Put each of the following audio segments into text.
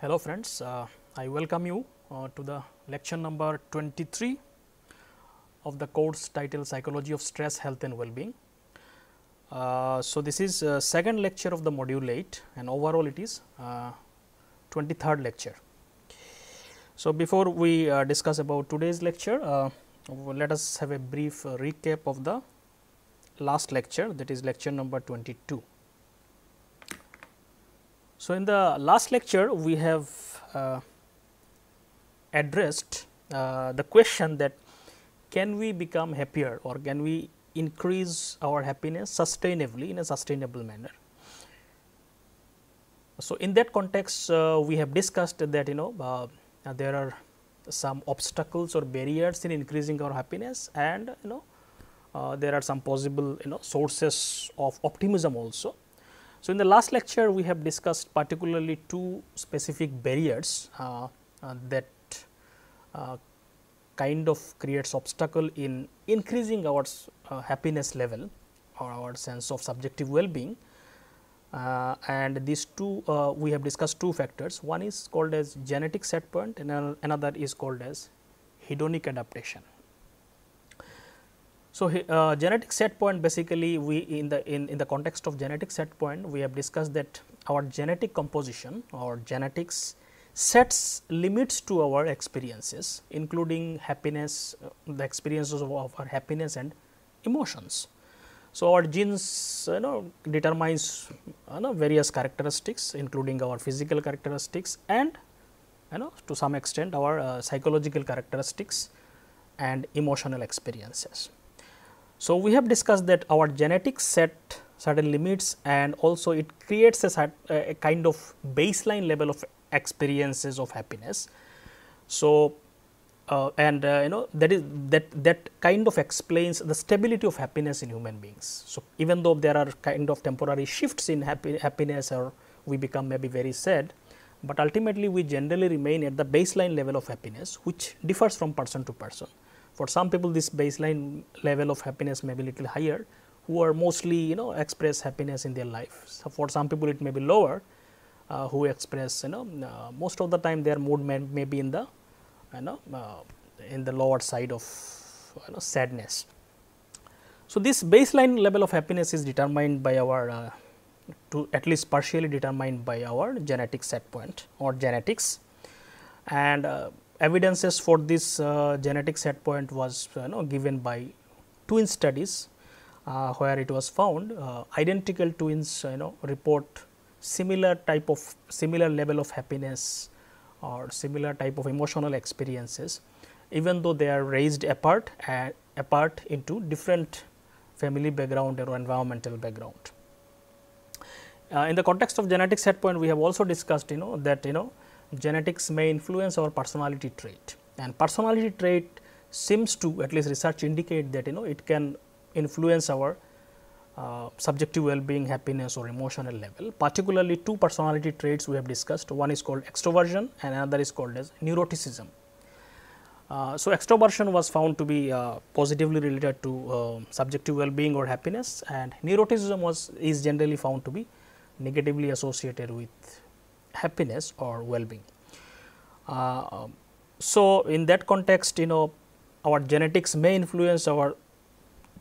Hello friends, I welcome you to the lecture number 23 of the course titled Psychology of Stress, Health and Well-being. So, this is second lecture of the module 8 and overall it is 23rd lecture. So, before we discuss about today's lecture, let us have a brief recap of the last lecture, that is lecture number 22. So, in the last lecture we have addressed the question that can we become happier or can we increase our happiness sustainably in a sustainable manner. So, in that context we have discussed that there are some obstacles or barriers in increasing our happiness and there are some possible sources of optimism also. So, in the last lecture we have discussed particularly two specific barriers that kind of creates obstacle in increasing our happiness level or our sense of subjective well-being, and these two we have discussed two factors. One is called as genetic set point and another is called as hedonic adaptation. So, genetic set point basically we in the context of genetic set point we have discussed that our genetic composition or genetics sets limits to our experiences including happiness, the experiences of our happiness and emotions. So, our genes determines various characteristics including our physical characteristics and to some extent our psychological characteristics and emotional experiences. So, we have discussed that our genetics set certain limits and also it creates a kind of baseline level of experiences of happiness. So, that kind of explains the stability of happiness in human beings. So, even though there are kind of temporary shifts in happiness or we become maybe very sad, but ultimately we generally remain at the baseline level of happiness which differs from person to person. For some people this baseline level of happiness may be little higher who are mostly express happiness in their life. So, for some people it may be lower who express most of the time their mood may be in the in the lower side of sadness. So, this baseline level of happiness is determined by our to at least partially determined by our genetic set point or genetics, and evidences for this genetic set point was given by twin studies where it was found identical twins report similar level of happiness or similar type of emotional experiences even though they are raised apart into different family background or environmental background. In the context of genetic set point we have also discussed that genetics may influence our personality trait, and personality trait seems to, at least research indicate that it can influence our subjective well-being, happiness or emotional level. Particularly two personality traits we have discussed, one is called extroversion and another is called as neuroticism. So, extroversion was found to be positively related to subjective well-being or happiness, and neuroticism is generally found to be negatively associated with happiness or well-being. So, in that context our genetics may influence our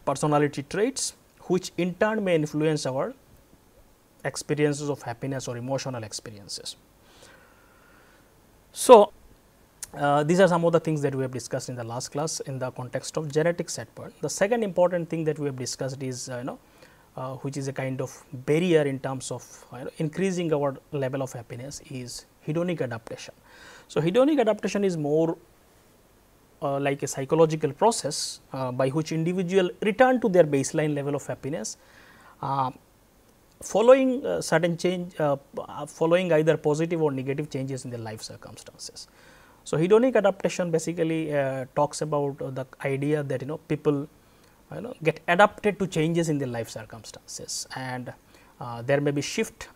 personality traits which in turn may influence our experiences of happiness or emotional experiences. So, these are some of the things that we have discussed in the last class in the context of genetic set point. The second important thing that we have discussed is which is a kind of barrier in terms of increasing our level of happiness, is hedonic adaptation. So, hedonic adaptation is more like a psychological process by which individual return to their baseline level of happiness following certain change, following either positive or negative changes in their life circumstances. So, hedonic adaptation basically talks about the idea that people get adapted to changes in their life circumstances, and there may be shift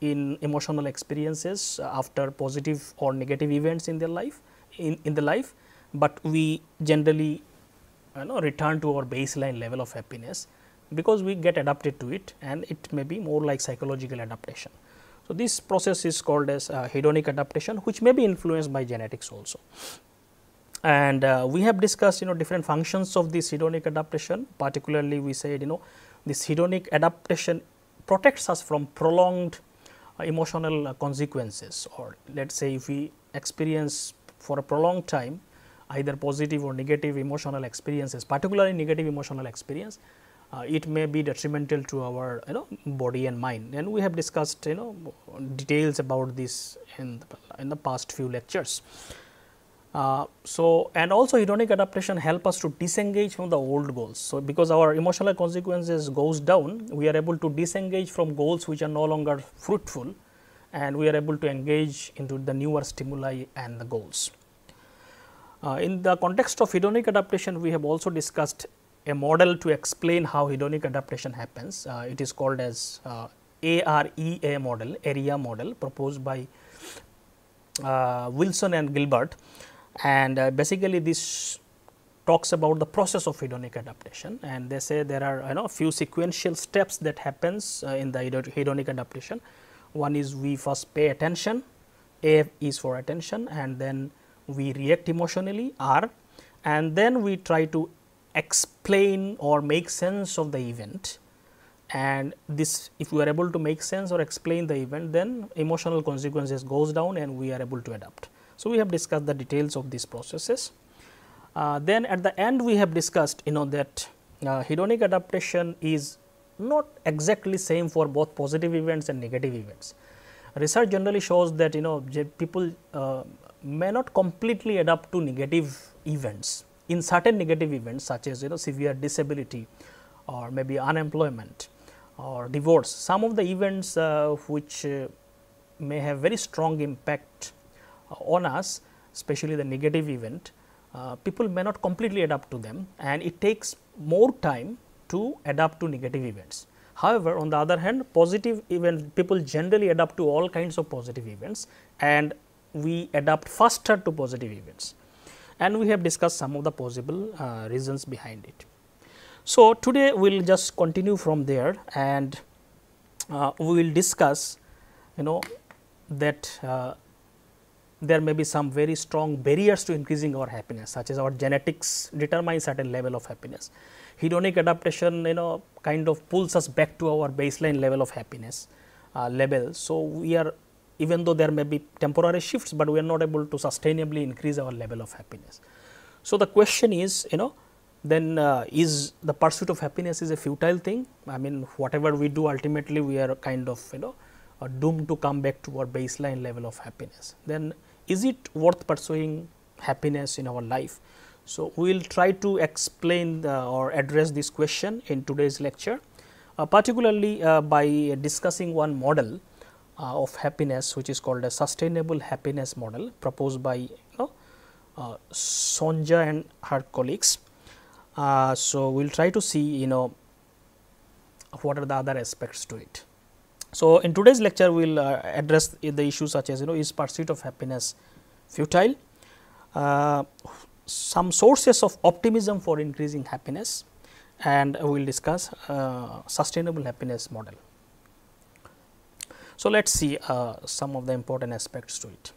in emotional experiences after positive or negative events in their life, in the life, but we generally return to our baseline level of happiness because we get adapted to it, and it may be more like psychological adaptation. So, this process is called as hedonic adaptation, which may be influenced by genetics also. And we have discussed different functions of this hedonic adaptation. Particularly, we said this hedonic adaptation protects us from prolonged emotional consequences, or let us say if we experience for a prolonged time either positive or negative emotional experiences, particularly negative emotional experience, it may be detrimental to our body and mind, and we have discussed details about this in the past few lectures. And also hedonic adaptation help us to disengage from the old goals. So, because our emotional consequences goes down, we are able to disengage from goals which are no longer fruitful, and we are able to engage into the newer stimuli and the goals. In the context of hedonic adaptation, we have also discussed a model to explain how hedonic adaptation happens. It is called as AREA model, proposed by Wilson and Gilbert. And basically this talks about the process of hedonic adaptation, and they say there are few sequential steps that happens in the hedonic adaptation. One is we first pay attention, A is for attention, and then we react emotionally, R, and then we try to explain or make sense of the event. And this, if we are able to make sense or explain the event, then emotional consequences goes down and we are able to adapt. So, we have discussed the details of these processes. Then at the end we have discussed that hedonic adaptation is not exactly same for both positive events and negative events. Research generally shows that people may not completely adapt to negative events. In certain negative events, such as severe disability or maybe unemployment or divorce, some of the events which may have very strong impact on us, especially the negative event, people may not completely adapt to them, and it takes more time to adapt to negative events. However, on the other hand, positive event, people generally adapt to all kinds of positive events, and we adapt faster to positive events, and we have discussed some of the possible reasons behind it. So, today we will just continue from there, and we will discuss that there may be some very strong barriers to increasing our happiness, such as our genetics determines certain level of happiness. Hedonic adaptation kind of pulls us back to our baseline level of happiness level. So, we are, even though there may be temporary shifts, but we are not able to sustainably increase our level of happiness. So, the question is then is the pursuit of happiness is a futile thing? I mean, whatever we do, ultimately we are kind of doomed to come back to our baseline level of happiness. Then is it worth pursuing happiness in our life? So, we will try to explain or address this question in today's lecture, particularly by discussing one model of happiness, which is called a sustainable happiness model, proposed by Sonja and her colleagues. So, we will try to see what are the other aspects to it. So, in today's lecture we will address the issues such as is pursuit of happiness futile, some sources of optimism for increasing happiness, and we will discuss sustainable happiness model. So, let us see some of the important aspects to it.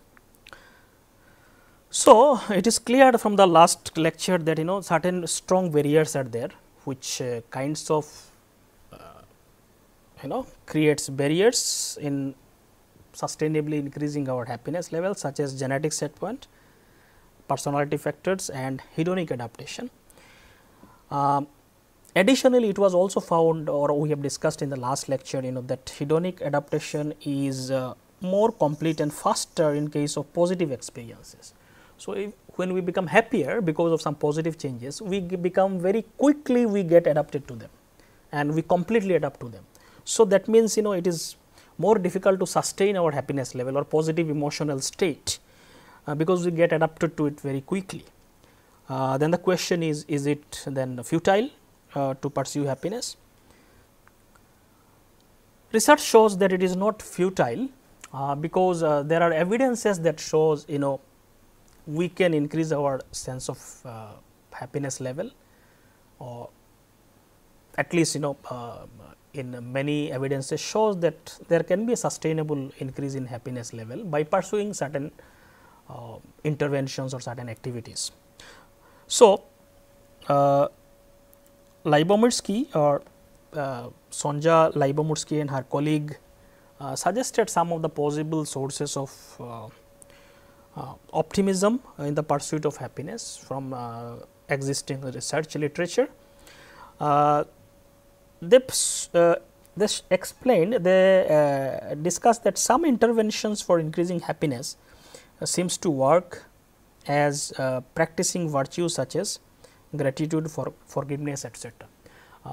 So, it is clear from the last lecture that certain strong barriers are there, which kinds of creates barriers in sustainably increasing our happiness level, such as genetics at point, personality factors, and hedonic adaptation. Additionally, it was also found, or we have discussed in the last lecture, that hedonic adaptation is more complete and faster in case of positive experiences. So, when we become happier because of some positive changes, we become very quickly, we get adapted to them and we completely adapt to them. So, that means, it is more difficult to sustain our happiness level or positive emotional state because we get adapted to it very quickly. Then the question is it then futile to pursue happiness? Research shows that it is not futile because there are evidences that shows, we can increase our sense of happiness level, or at least, in many evidences shows that there can be a sustainable increase in happiness level by pursuing certain interventions or certain activities. So, Lyubomirsky or Sonja Lyubomirsky and her colleague suggested some of the possible sources of optimism in the pursuit of happiness from existing research literature. They explained, they discussed that some interventions for increasing happiness seems to work as practicing virtues such as gratitude, for forgiveness, etc.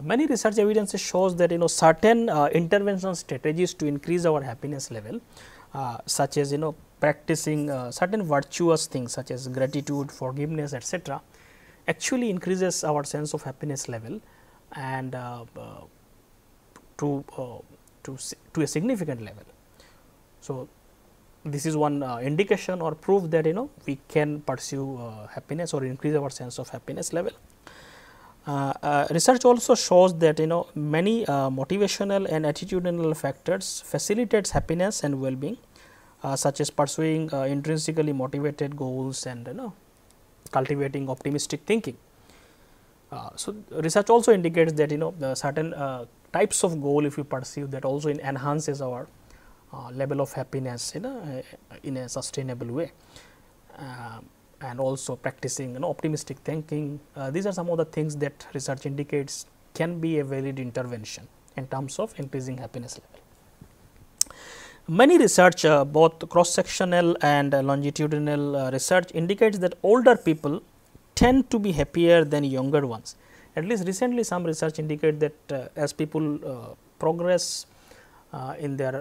Many research evidences shows that certain intervention strategies to increase our happiness level, such as practicing certain virtuous things such as gratitude, forgiveness, etc., actually increases our sense of happiness level and to a significant level. So, this is one indication or proof that we can pursue happiness or increase our sense of happiness level. Research also shows that many motivational and attitudinal factors facilitates happiness and well-being, such as pursuing intrinsically motivated goals and cultivating optimistic thinking. So, research also indicates that the certain types of goal, if we pursue, that also enhances our level of happiness in a sustainable way, and also practicing optimistic thinking. These are some of the things that research indicates can be a valid intervention in terms of increasing happiness level. Many research, both cross-sectional and longitudinal research, indicates that older people tend to be happier than younger ones. At least recently some research indicate that as people progress in the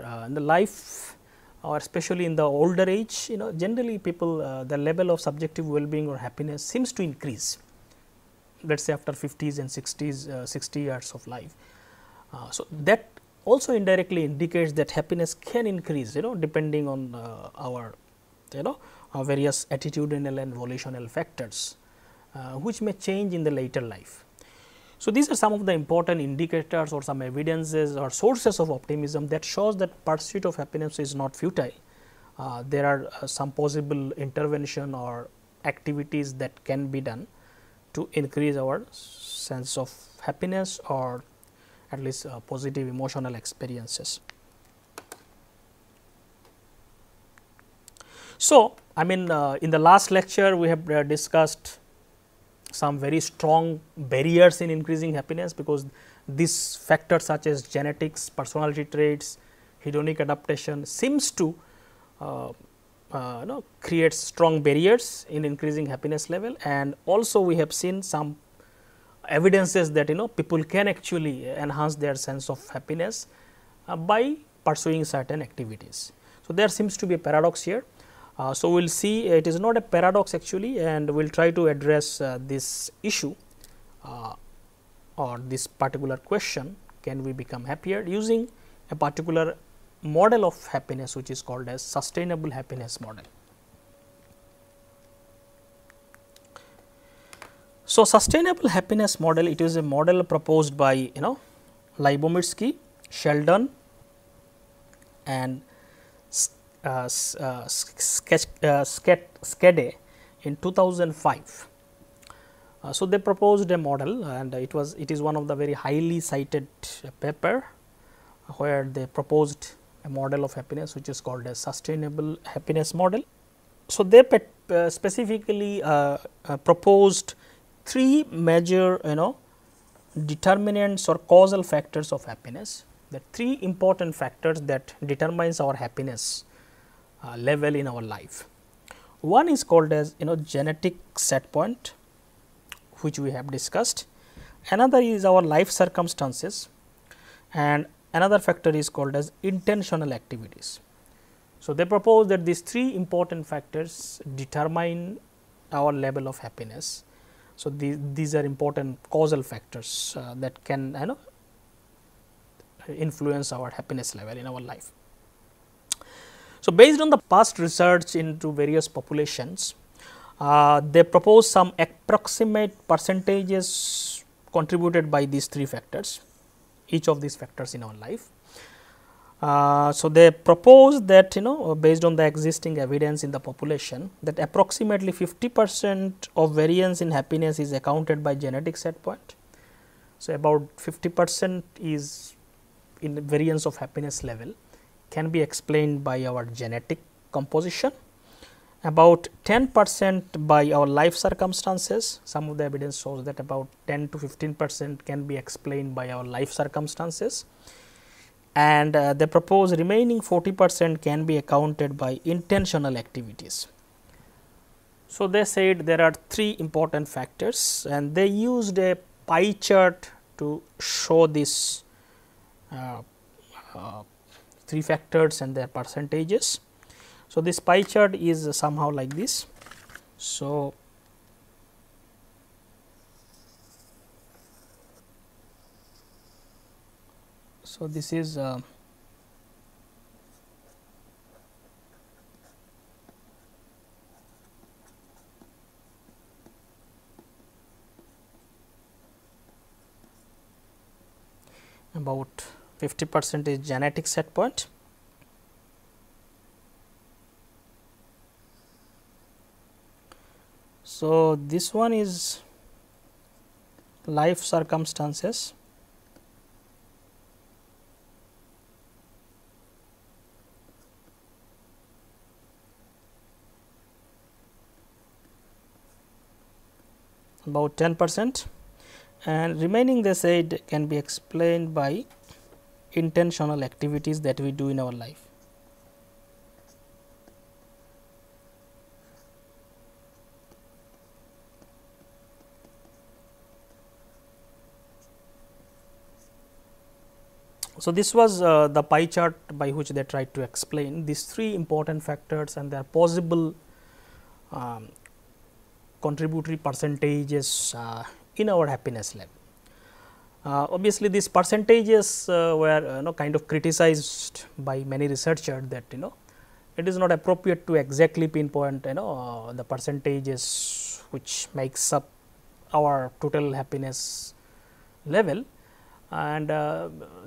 life, or especially in the older age, generally people, the level of subjective well-being or happiness seems to increase, let us say after 50s and 60s, 60 years of life. So, that also indirectly indicates that happiness can increase, depending on our, our various attitudinal and volitional factors, which may change in the later life. So, these are some of the important indicators or some evidences or sources of optimism that shows that pursuit of happiness is not futile. There are some possible intervention or activities that can be done to increase our sense of happiness or at least positive emotional experiences. So, I mean, in the last lecture we have discussed some very strong barriers in increasing happiness, because these factors such as genetics, personality traits, hedonic adaptation seems to create strong barriers in increasing happiness level, and also we have seen some evidences that people can actually enhance their sense of happiness by pursuing certain activities. So, there seems to be a paradox here. So, we will see it is not a paradox actually, and we will try to address this issue or this particular question, can we become happier, using a particular model of happiness which is called as sustainable happiness model. So, sustainable happiness model, it is a model proposed by Lyubomirsky, Sheldon and Skede in 2005. So, they proposed a model, and it is one of the very highly cited paper, where they proposed a model of happiness which is called as sustainable happiness model. So, they specifically proposed three major determinants or causal factors of happiness. The three important factors that determines our happiness level in our life. One is called as genetic set point, which we have discussed. Another is our life circumstances, and another factor is called as intentional activities. So, they propose that these three important factors determine our level of happiness. So, these are important causal factors that can influence our happiness level in our life. So, based on the past research into various populations, they propose some approximate percentages contributed by these three factors, each of these factors in our life. So, they propose that based on the existing evidence in the population, that approximately 50% of variance in happiness is accounted by genetic set point. So, about 50% is in the variance of happiness level can be explained by our genetic composition, about 10% by our life circumstances. Some of the evidence shows that about 10 to 15% can be explained by our life circumstances, and they propose remaining 40% can be accounted by intentional activities. So, they said there are three important factors, and they used a pie chart to show this three factors and their percentages. So, this pie chart is somehow like this. So, this is about 50% is genetic set point, so this one is life circumstances, about 10%, and remaining they said can be explained by intentional activities that we do in our life. So, this was the pie chart by which they tried to explain these three important factors and their possible contributory percentages in our happiness level. Obviously, these percentages were kind of criticized by many researchers that it is not appropriate to exactly pinpoint the percentages which makes up our total happiness level, and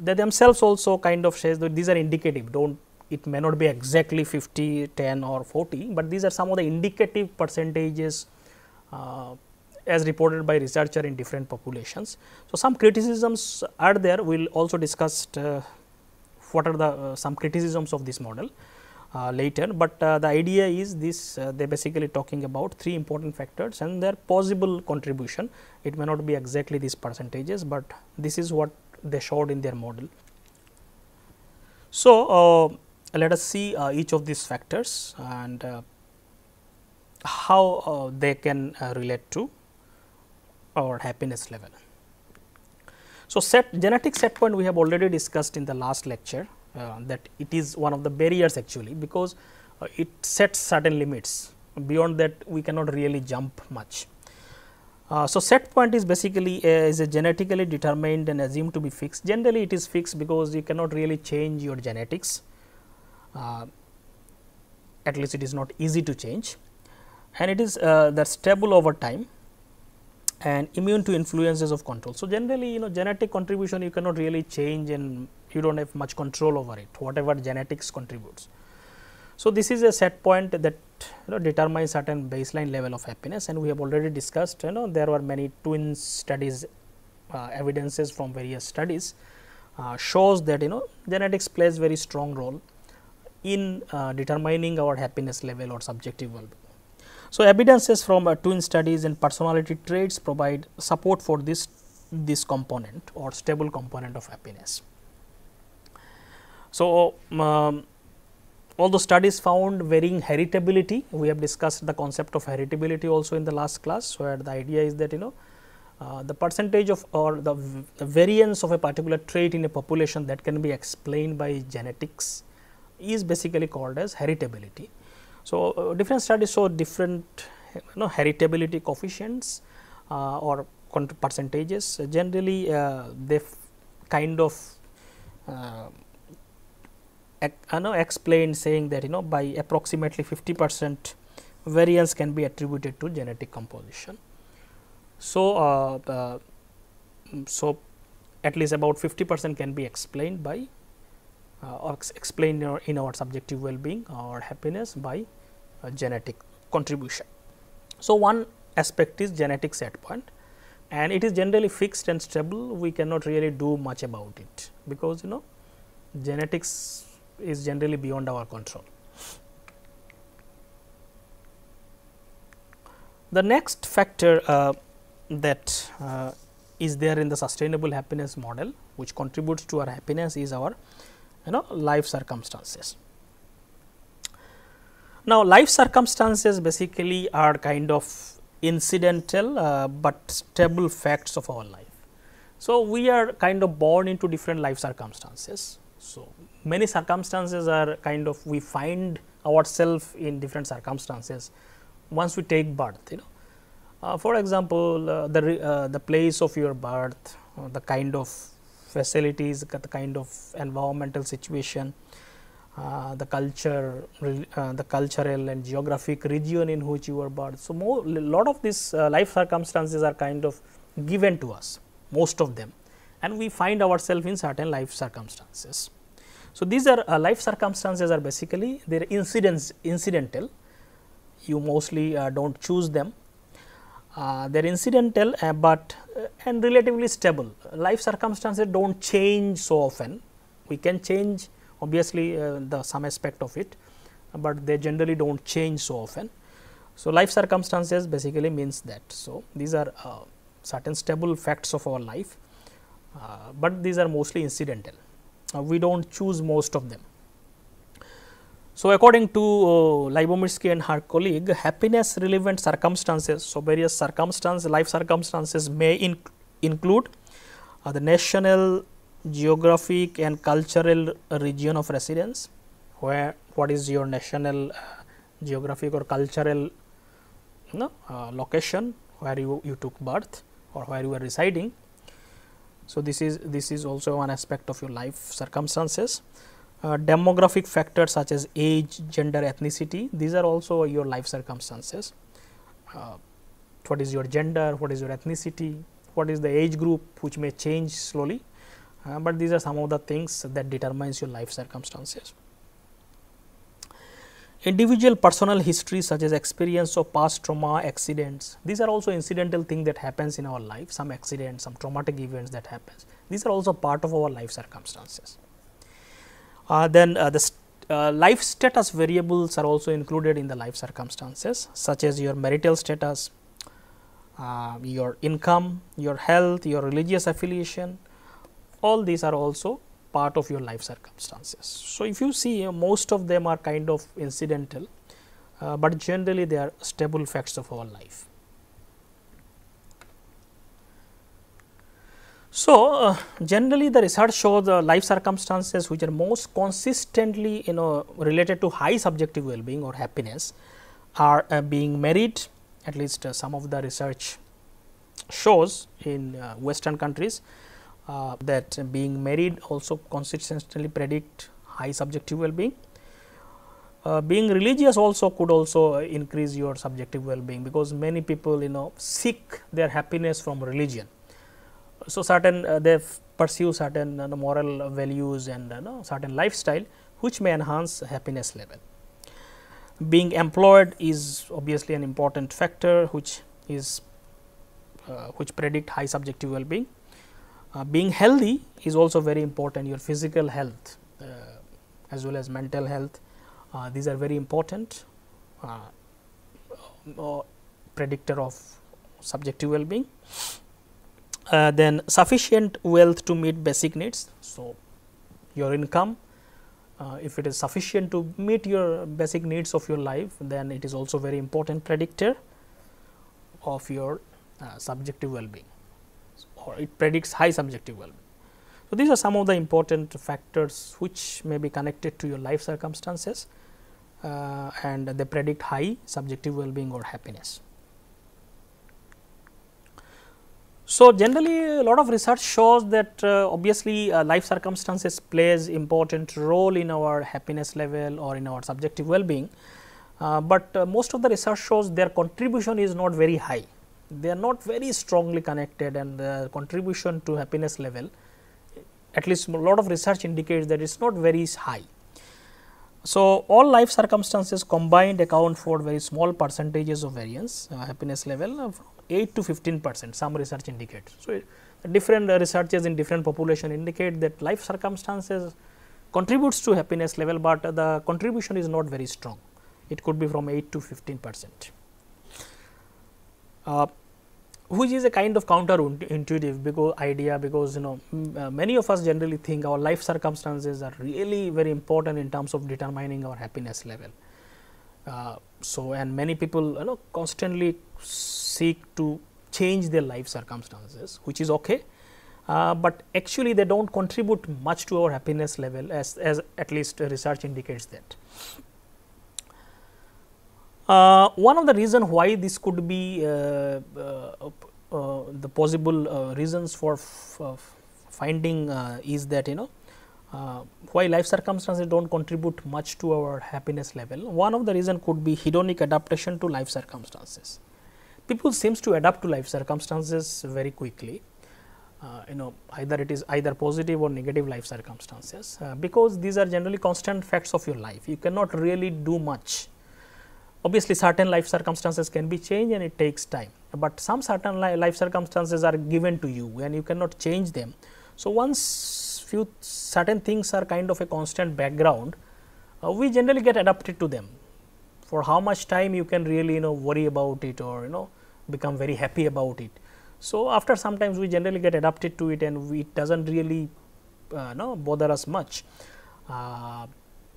they themselves also kind of says that these are indicative, it may not be exactly 50, 10 or 40, but these are some of the indicative percentages as reported by researcher in different populations. So, some criticisms are there. We will also discuss what are the some criticisms of this model later, but the idea is this, they basically talking about three important factors and their possible contribution. It may not be exactly these percentages, but this is what they showed in their model. So, let us see each of these factors and how they can relate to our happiness level. So, genetic set point we have already discussed in the last lecture, that it is one of the barriers actually, because it sets certain limits. Beyond that we cannot really jump much. So, set point is basically is a genetically determined and assumed to be fixed. Generally it is fixed because you cannot really change your genetics, at least it is not easy to change, and it is that stable over time and immune to influences of control. So, generally genetic contribution you cannot really change and you do not have much control over it, whatever genetics contributes. So, this is a set point that determines certain baseline level of happiness, and we have already discussed there were many twin studies, evidences from various studies shows that genetics plays very strong role in determining our happiness level or subjective well-being. So, evidences from twin studies and personality traits provide support for this this component or stable component of happiness. So, although studies found varying heritability, we have discussed the concept of heritability also in the last class, where the idea is that, you know, the percentage of or the variance of a particular trait in a population that can be explained by genetics is basically called as heritability. So, different studies show different, you know, heritability coefficients or percentages. Generally, they kind of explained saying that, you know, by approximately 50% variance can be attributed to genetic composition. So, so at least about 50% can be explained by or explained in our subjective well-being or happiness by genetic contribution. So, one aspect is genetic set point, and it is generally fixed and stable. We cannot really do much about it, because, you know, genetics is generally beyond our control. The next factor that is there in the sustainable happiness model, which contributes to our happiness, is our, you know, life circumstances. Now, life circumstances basically are kind of incidental but stable facts of our life. So, we are kind of born into different life circumstances. So, many circumstances are kind of, we find ourselves in different circumstances once we take birth, you know. For example, the place of your birth, the kind of facilities, the kind of environmental situation, the culture, the cultural and geographic region in which you were born. So, lot of these life circumstances are kind of given to us, most of them, and we find ourselves in certain life circumstances. So, these are life circumstances are basically, they are incidental, you mostly do not choose them. They are incidental but and relatively stable. Life circumstances do not change so often. We can change obviously some aspect of it, but they generally do not change so often. So, life circumstances basically means that. So, these are certain stable facts of our life, but these are mostly incidental. We do not choose most of them. So, according to Lyubomirsky and her colleague, happiness relevant circumstances, so various circumstances, life circumstances may include the national, geographic and cultural region of residence, where what is your national, geographic or cultural, you know, location where you took birth or where you are residing. So, this is also one aspect of your life circumstances. Demographic factors such as age, gender, ethnicity, these are also your life circumstances. What is your gender, what is your ethnicity, what is the age group, which may change slowly, but these are some of the things that determines your life circumstances. Individual personal history such as experience of past trauma, accidents, these are also incidental things that happens in our life, some accidents, some traumatic events that happens, these are also part of our life circumstances. Then life status variables are also included in the life circumstances, such as your marital status, your income, your health, your religious affiliation, all these are also part of your life circumstances. So, if you see, most of them are kind of incidental, but generally they are stable facts of our life. So, generally the research shows the life circumstances which are most consistently, you know, related to high subjective well-being or happiness are being married, at least some of the research shows in Western countries that being married also consistently predict high subjective well-being. Being religious also could also increase your subjective well-being, because many people, you know, seek their happiness from religion. So, certain they pursue certain moral values and certain lifestyle which may enhance happiness level. Being employed is obviously an important factor which is which predict high subjective well-being. Being healthy is also very important, your physical health as well as mental health, these are very important predictor of subjective well-being. then sufficient wealth to meet basic needs. So, your income, if it is sufficient to meet your basic needs of your life, then it is also very important predictor of your subjective well-being, or it predicts high subjective well-being. So, these are some of the important factors which may be connected to your life circumstances, and they predict high subjective well-being or happiness. So, generally a lot of research shows that obviously life circumstances plays important role in our happiness level or in our subjective well-being, but most of the research shows their contribution is not very high. They are not very strongly connected, and the contribution to happiness level, at least a lot of research indicates that it is not very high. So, all life circumstances combined account for very small percentages of variance, happiness level of 8 to 15%, some research indicates. So, different researches in different population indicate that life circumstances contributes to happiness level, but the contribution is not very strong. It could be from 8 to 15%, which is a kind of counterintuitive idea because you know many of us generally think our life circumstances are really very important in terms of determining our happiness level. So, and many people constantly seek to change their life circumstances, which is okay, but actually they do not contribute much to our happiness level, as at least research indicates that. One of the reasons why this could be the possible reasons for finding is that why life circumstances do not contribute much to our happiness level. One of the reasons could be hedonic adaptation to life circumstances. People seems to adapt to life circumstances very quickly, either positive or negative life circumstances, because these are generally constant facts of your life. You cannot really do much. Obviously, certain life circumstances can be changed and it takes time, but some certain life circumstances are given to you and you cannot change them. So, once few certain things are kind of a constant background, we generally get adapted to them. For how much time you can really worry about it or become very happy about it. So, after sometimes we generally get adapted to it and it does not really bother us much.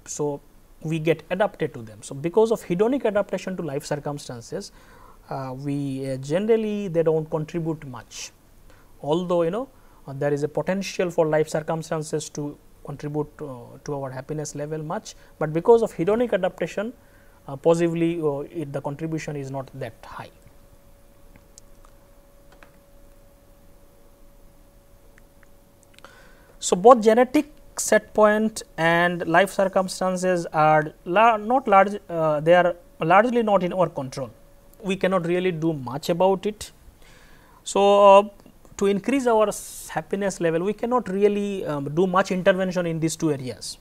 So, we get adapted to them. So, because of hedonic adaptation to life circumstances, generally they do not contribute much, although there is a potential for life circumstances to contribute to our happiness level much, but because of hedonic adaptation possibly the contribution is not that high. So, both genetic set point and life circumstances are they are largely not in our control. We cannot really do much about it. So, to increase our happiness level, we cannot really do much intervention in these two areas,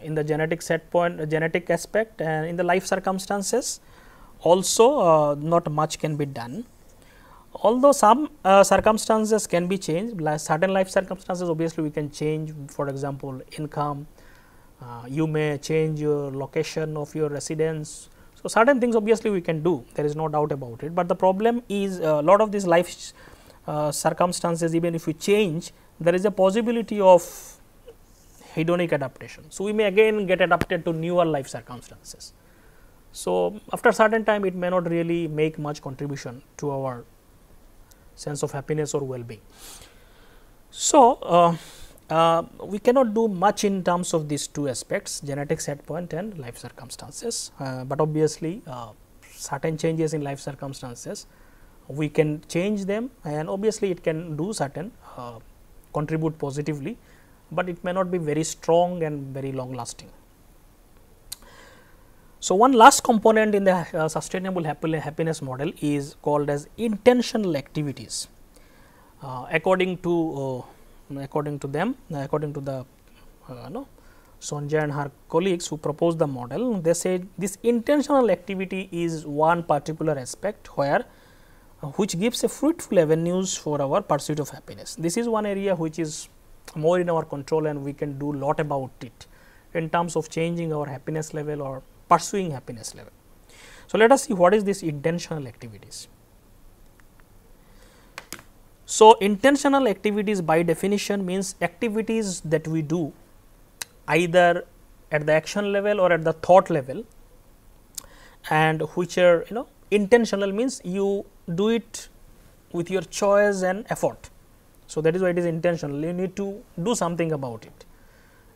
in the genetic set point, genetic aspect, and in the life circumstances also not much can be done. Although some circumstances can be changed, certain life circumstances obviously we can change. For example, income, you may change your location of your residence. So, certain things obviously we can do, there is no doubt about it, but the problem is a lot of these life circumstances, even if we change, there is a possibility of hedonic adaptation. So, we may again get adapted to newer life circumstances. So, after a certain time it may not really make much contribution to our sense of happiness or well-being. So, we cannot do much in terms of these two aspects, genetic set point and life circumstances, but obviously certain changes in life circumstances we can change them, and obviously it can do certain contribute positively, but it may not be very strong and very long lasting. So, one last component in the sustainable happiness model is called as intentional activities. According to Sonja and her colleagues who proposed the model, they said this intentional activity is one particular aspect which gives a fruitful avenues for our pursuit of happiness. This is one area which is more in our control and we can do lot about it in terms of changing our happiness level or pursuing happiness level. So, let us see what is this intentional activities. So, intentional activities by definition means activities that we do either at the action level or at the thought level, and which are, you know, intentional means you do it with your choice and effort. So, that is why it is intentional. You need to do something about it.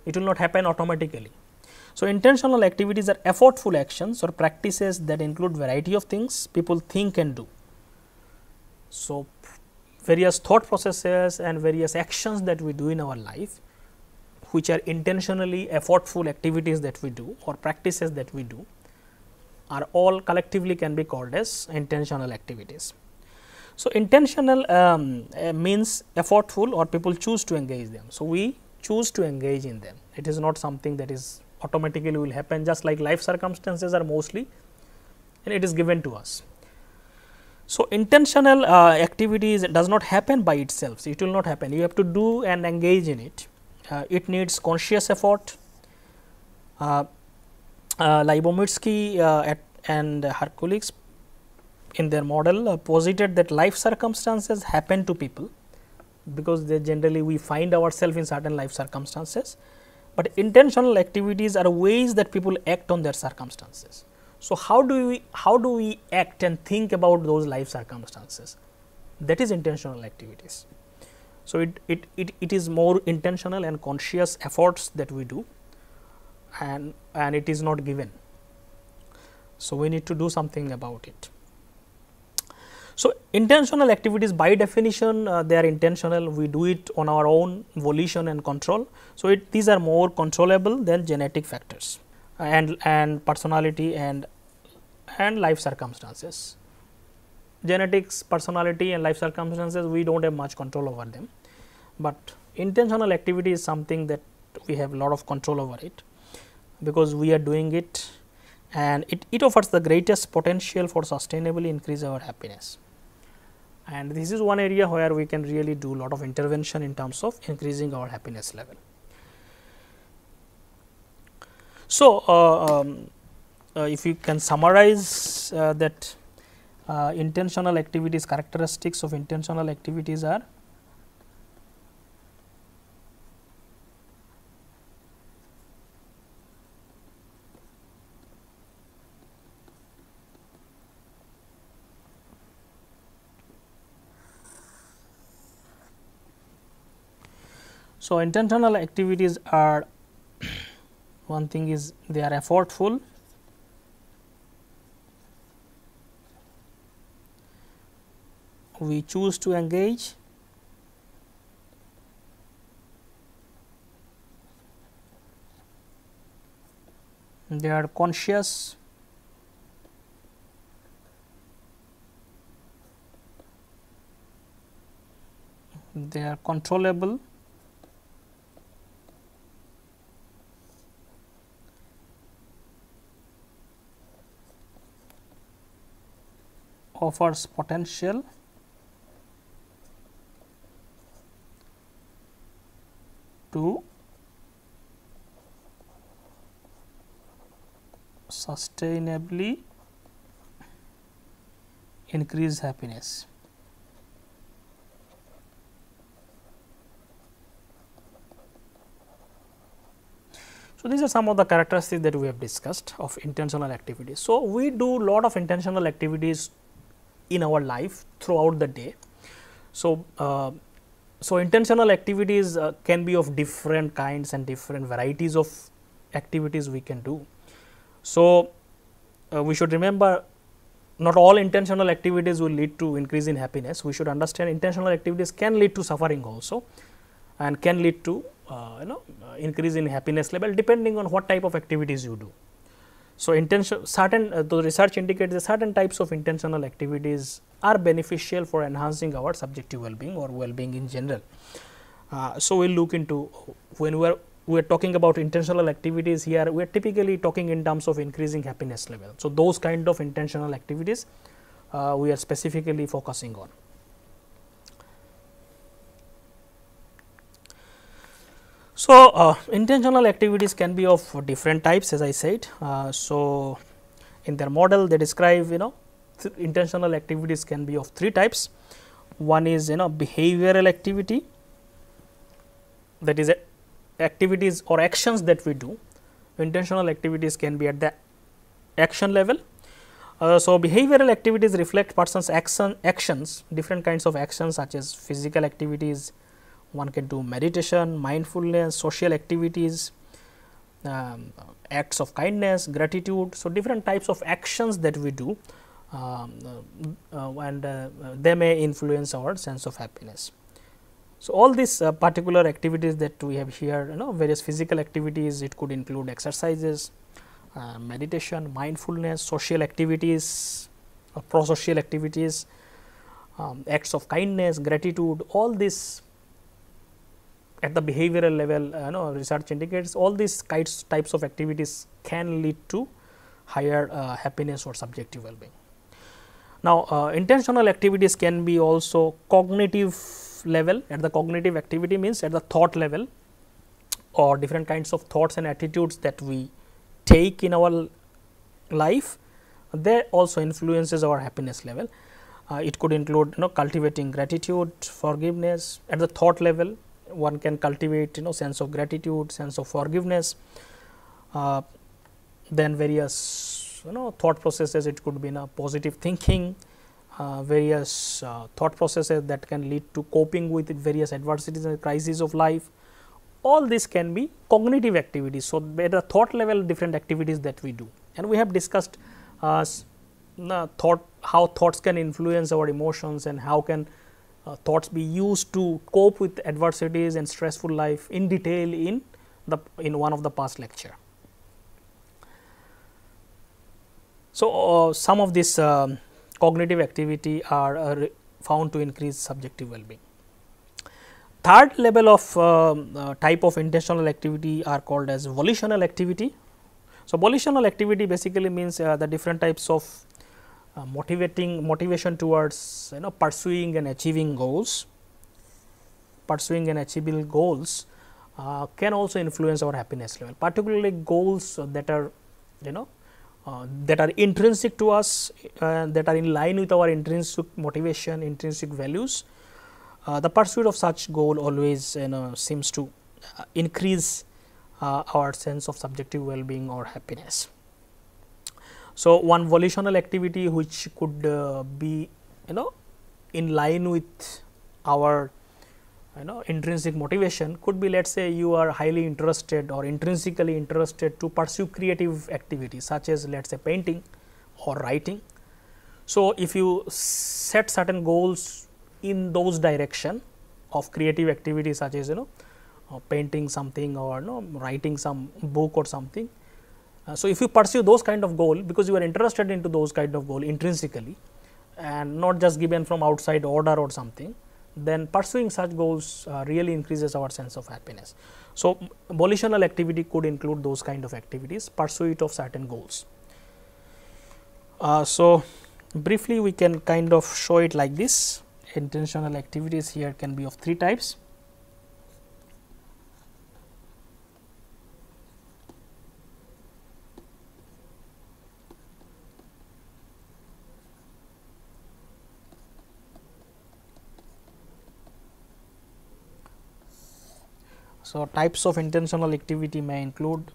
It will not happen automatically. So, intentional activities are effortful actions or practices that include variety of things people think and do. So, various thought processes and various actions that we do in our life, which are intentionally effortful activities that we do or practices that we do, are all collectively can be called as intentional activities. So, intentional means effortful, or people choose to engage them. So, we choose to engage in them. It is not something that is automatically will happen, just like life circumstances are mostly, and it is given to us. So, intentional activities does not happen by itself. It will not happen. You have to do and engage in it. It needs conscious effort. Lyubomirsky and her colleagues in their model posited that life circumstances happen to people, because they generally we find ourselves in certain life circumstances, but intentional activities are ways that people act on their circumstances. So, how do we act and think about those life circumstances? That is intentional activities. So, it is more intentional and conscious efforts that we do, and it is not given. So, we need to do something about it. So, intentional activities by definition they are intentional, we do it on our own volition and control. So, these are more controllable than genetic factors and personality and life circumstances. Genetics, personality and life circumstances, we do not have much control over them, but intentional activity is something that we have lot of control over it, because we are doing it, and it offers the greatest potential for sustainably increase our happiness. And this is one area where we can really do lot of intervention in terms of increasing our happiness level. So, if you can summarize that intentional activities, characteristics of intentional activities are so, intentional activities are one thing is they are effortful, we choose to engage, they are conscious, they are controllable, offers potential, to sustainably increase happiness. So, these are some of the characteristics that we have discussed of intentional activities. So, we do lot of intentional activities in our life throughout the day. So, intentional activities can be of different kinds and different varieties of activities we can do. So, we should remember not all intentional activities will lead to increase in happiness. We should understand intentional activities can lead to suffering also, and can lead to increase in happiness level depending on what type of activities you do. So, the research indicates that certain types of intentional activities are beneficial for enhancing our subjective well-being or well-being in general. So, we will look into when we are talking about intentional activities here, we are typically talking in terms of increasing happiness level. So, those kind of intentional activities we are specifically focusing on. So, intentional activities can be of different types, as I said. So, in their model they describe, intentional activities can be of three types. One is behavioral activity, that is activities or actions that we do. Intentional activities can be at the action level. So, behavioral activities reflect person's actions, different kinds of actions such as physical activities, one can do meditation, mindfulness, social activities, acts of kindness, gratitude. So, different types of actions that we do they may influence our sense of happiness. So, all these particular activities that we have here, various physical activities, it could include exercises, meditation, mindfulness, social activities, pro-social activities, acts of kindness, gratitude, all this at the behavioral level, research indicates all these types of activities can lead to higher happiness or subjective well-being. Now, intentional activities can be also cognitive level. At the cognitive activity means at the thought level, or different kinds of thoughts and attitudes that we take in our life, they also influences our happiness level. It could include cultivating gratitude, forgiveness. At the thought level, one can cultivate sense of gratitude, sense of forgiveness, then various thought processes. It could be positive thinking, various thought processes that can lead to coping with various adversities and crises of life. All this can be cognitive activities. So, at the thought level, different activities that we do, and we have discussed how thoughts can influence our emotions, and how can thoughts be used to cope with adversities and stressful life in detail in one of the past lecture. So, some of these cognitive activity are found to increase subjective well-being. Third level of type of intentional activity are called as volitional activity. So, volitional activity basically means the different types of motivation towards pursuing and achieving goals. Pursuing and achievable goals can also influence our happiness level, particularly goals that are that are intrinsic to us, that are in line with our intrinsic motivation, intrinsic values. The pursuit of such goal always seems to increase our sense of subjective well-being or happiness. So, one volitional activity which could be in line with our intrinsic motivation could be, let us say, you are highly interested or intrinsically interested to pursue creative activities such as, let us say, painting or writing. So, if you set certain goals in those direction of creative activities such as painting something or writing some book or something. So, if you pursue those kind of goal, because you are interested into those kind of goal intrinsically and not just given from outside order or something, then pursuing such goals really increases our sense of happiness. So, volitional activity could include those kind of activities, pursuit of certain goals. So, briefly we can kind of show it like this. Intentional activities here can be of three types. So, types of intentional activity may include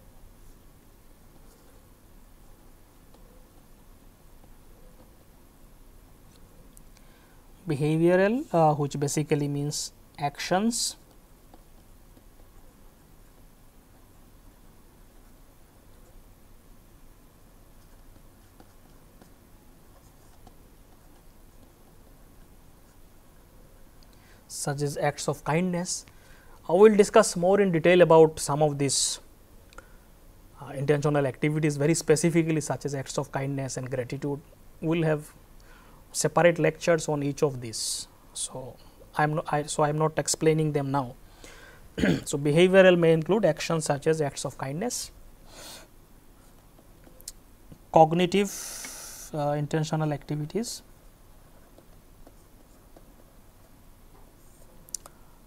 behavioral, which basically means actions, such as acts of kindness. I will discuss more in detail about some of these intentional activities, very specifically such as acts of kindness and gratitude. We will have separate lectures on each of these. So, I am not explaining them now. So, behavioral may include actions such as acts of kindness. Cognitive intentional activities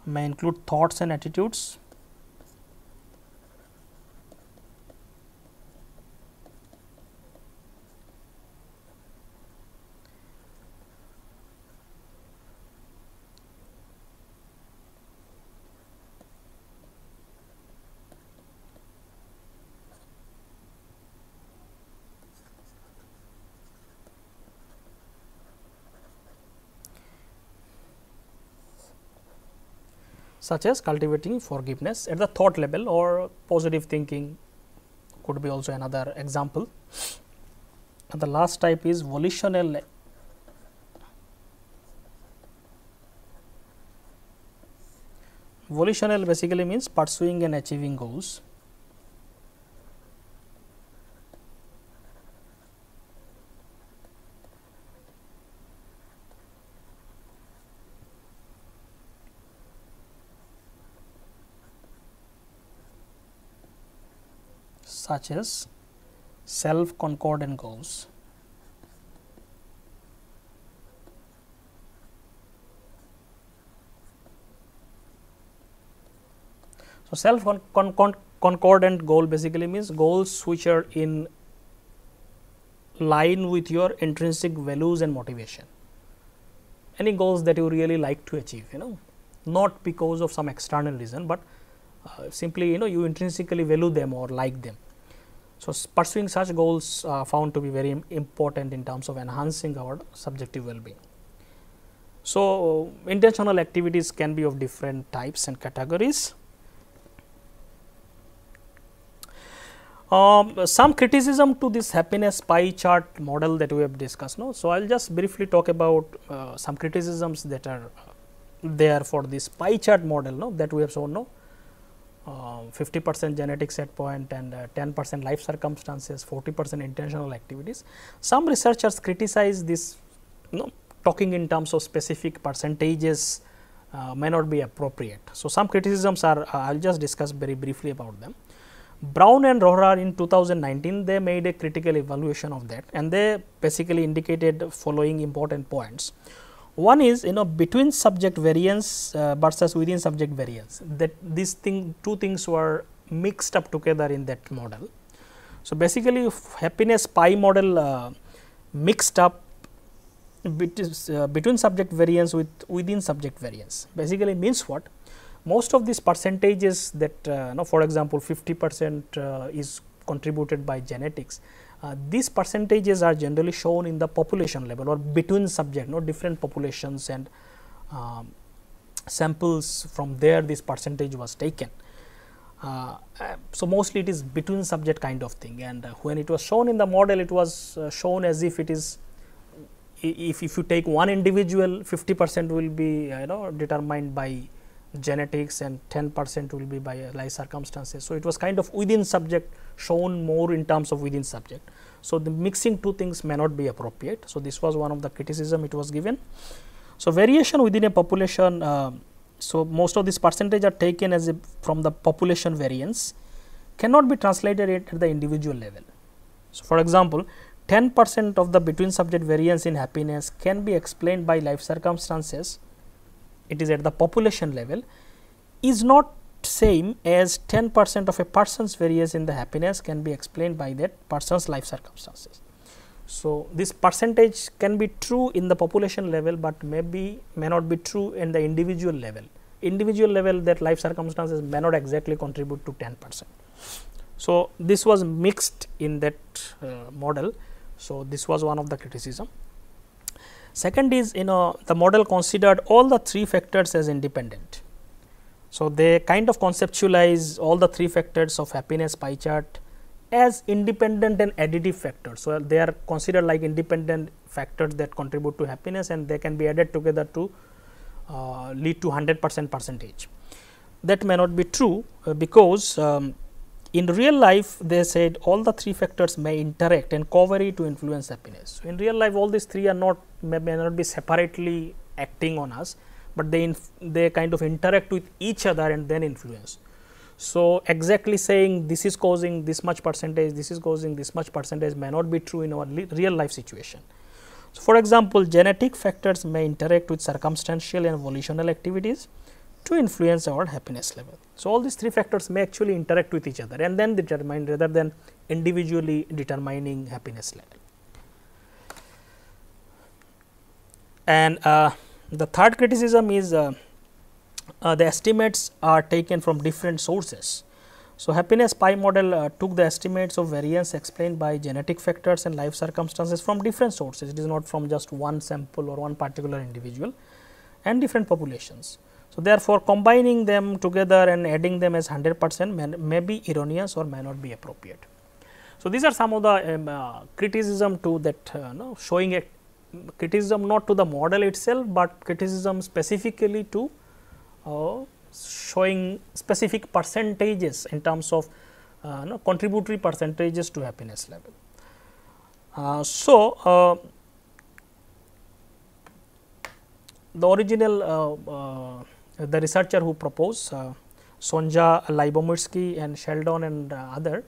may include thoughts and attitudes, such as cultivating forgiveness at the thought level, or positive thinking could be also another example. And the last type is volitional . Volitional basically means pursuing and achieving goals. Such as self-concordant goals. So, self-concordant goal basically means goals which are in line with your intrinsic values and motivation. Any goals that you really like to achieve, you know, not because of some external reason, but simply, you know, you intrinsically value them or like them. So, pursuing such goals are found to be very important in terms of enhancing our subjective well-being. So, intentional activities can be of different types and categories. Some criticism to this happiness pie chart model that we have discussed. No? So, I will just briefly talk about some criticisms that are there for this pie chart model, no? That we have shown. No? 50% genetic set point and 10% life circumstances, 40% intentional activities. Some researchers criticize this, you know, talking in terms of specific percentages may not be appropriate. So, some criticisms are, I will just discuss very briefly about them. Brown and Rohrer in 2019, they made a critical evaluation of that, and they basically indicated following important points. One is, you know, between subject variance versus within subject variance, that these two things were mixed up together in that model. So, basically happiness pie model mixed up between subject variance with within subject variance. Basically means what? Most of these percentages that, no, for example, 50% is contributed by genetics. These percentages are generally shown in the population level or between subject, no, different populations and samples from there this percentage was taken. So, mostly it is between subject kind of thing, and when it was shown in the model, it was shown as if it is, if you take one individual, 50% will be, you know, determined by genetics and 10% will be by life circumstances. So, it was kind of within subject shown more in terms of within subject. So, the mixing two things may not be appropriate. So, this was one of the criticism it was given. So, variation within a population, so most of this percentage are taken as from the population variance, cannot be translated at the individual level. So, for example, 10% of the between subject variance in happiness can be explained by life circumstances. It is at the population level, is not same as 10% of a person's variance in the happiness can be explained by that person's life circumstances. So, this percentage can be true in the population level, but may not be true in the individual level. Individual level, that life circumstances may not exactly contribute to 10%. So, this was mixed in that model. So, this was one of the criticism. Second is, you know, the model considered all the three factors as independent. So, they kind of conceptualize all the three factors of happiness pie chart as independent and additive factors. So, they are considered like independent factors that contribute to happiness, and they can be added together to lead to 100% percentage. That may not be true because in real life, they said all the three factors may interact and co-vary to influence happiness. So, in real life, all these three are not, may not be separately acting on us, but they kind of interact with each other and then influence. So, exactly saying this is causing this much percentage, this is causing this much percentage may not be true in our real life situation. So, for example, genetic factors may interact with circumstantial and volitional activities to influence our happiness level. So, all these three factors may actually interact with each other and then determine, rather than individually determining happiness level. And the third criticism is the estimates are taken from different sources. So, happiness pie model took the estimates of variance explained by genetic factors and life circumstances from different sources. It is not from just one sample or one particular individual and different populations. So, therefore, combining them together and adding them as 100% may be erroneous or may not be appropriate. So, these are some of the criticism to that showing a criticism not to the model itself, but criticism specifically to showing specific percentages in terms of contributory percentages to happiness level. The original the researcher who proposed Sonja Lyubomirsky and Sheldon and other,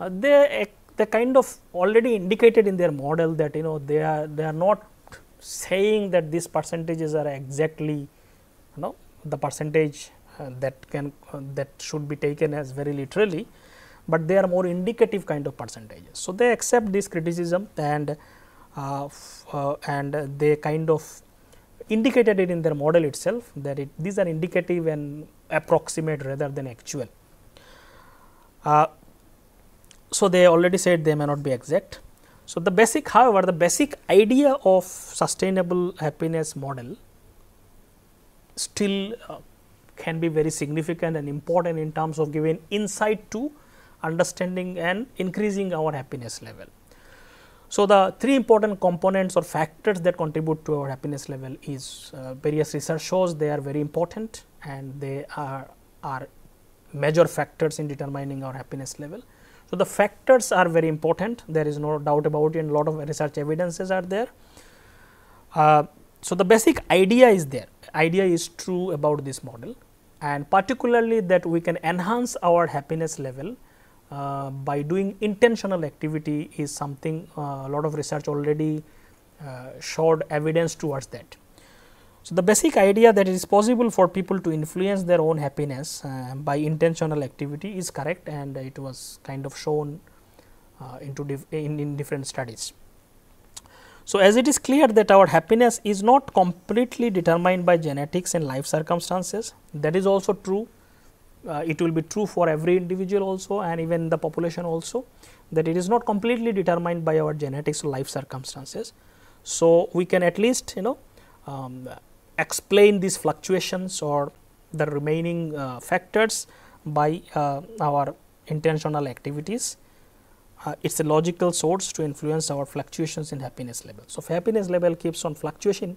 they kind of already indicated in their model that they are not saying that these percentages are exactly the percentage that should be taken as very literally, but they are more indicative kind of percentages. So, they accept this criticism and they kind of indicated it in their model itself that these are indicative and approximate rather than actual. So, they already said they may not be exact. So, the basic however, the basic idea of sustainable happiness model still can be very significant and important in terms of giving insight to understanding and increasing our happiness level. So, the three important components or factors that contribute to our happiness level is various research shows they are very important and they are major factors in determining our happiness level. So, the factors are very important, there is no doubt about it, and lot of research evidences are there. So, the basic idea is there, idea is true about this model, and particularly that we can enhance our happiness level by doing intentional activity is something a lot of research already showed evidence towards that. So, the basic idea that it is possible for people to influence their own happiness by intentional activity is correct, and it was kind of shown in different studies. So, as it is clear that our happiness is not completely determined by genetics and life circumstances, that is also true. It will be true for every individual also and even the population also, that it is not completely determined by our genetics or life circumstances. So, we can at least explain these fluctuations or the remaining factors by our intentional activities. It is a logical source to influence our fluctuations in happiness level. So, if happiness level keeps on fluctuating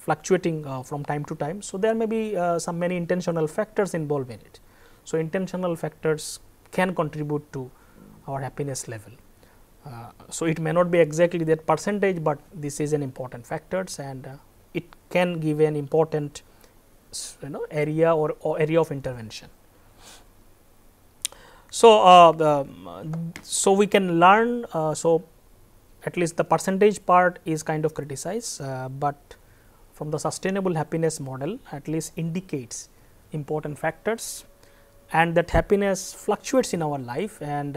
from time to time, so there may be some many intentional factors involved in it. So, intentional factors can contribute to our happiness level. So, it may not be exactly that percentage, but this is an important factors and it can give an important area or area of intervention. So, so we can learn, so at least the percentage part is kind of criticized, but from the sustainable happiness model at least indicates important factors and that happiness fluctuates in our life and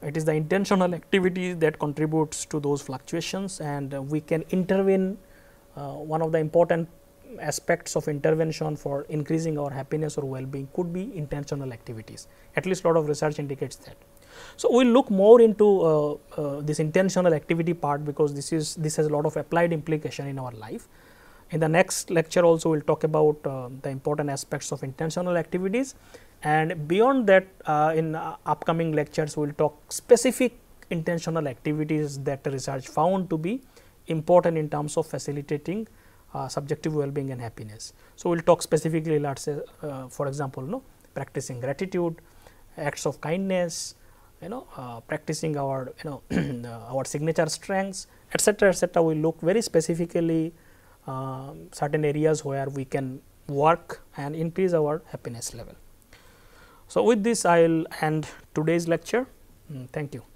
it is the intentional activity that contributes to those fluctuations and we can intervene. One of the important aspects of intervention for increasing our happiness or well-being could be intentional activities, at least lot of research indicates that. So, we will look more into this intentional activity part because this has a lot of applied implication in our life. In the next lecture also we will talk about the important aspects of intentional activities and beyond that in upcoming lectures we will talk specific intentional activities that research found to be important in terms of facilitating subjective well-being and happiness. So, we will talk specifically, let us say for example, practicing gratitude, acts of kindness, practicing our our signature strengths, etc. We look very specifically certain areas where we can work and increase our happiness level. So, with this I will end today's lecture. Thank you.